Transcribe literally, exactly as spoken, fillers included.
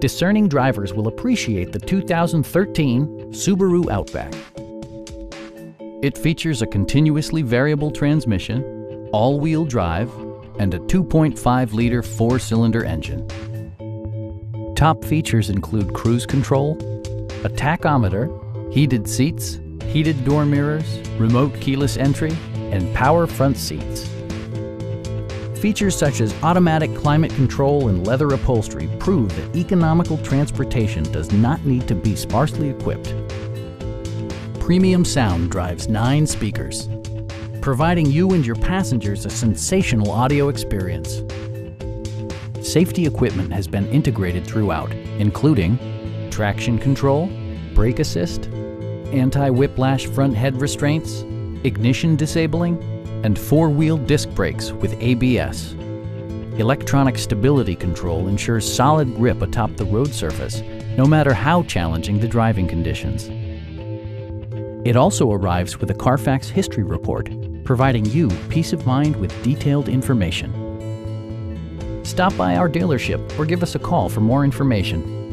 Discerning drivers will appreciate the two thousand thirteen Subaru Outback. It features a continuously variable transmission, all-wheel drive, and a two point five liter four-cylinder engine. Top features include cruise control, a tachometer, heated seats, heated door mirrors, remote keyless entry, and power front seats. Features such as automatic climate control and leather upholstery prove that economical transportation does not need to be sparsely equipped. Premium sound drives nine speakers, providing you and your passengers a sensational audio experience. Safety equipment has been integrated throughout, including traction control, brake assist, anti-whiplash front head restraints, ignition disabling, and four-wheel disc brakes with A B S. Electronic stability control ensures solid grip atop the road surface, no matter how challenging the driving conditions. It also arrives with a Carfax history report, providing you peace of mind with detailed information. Stop by our dealership or give us a call for more information.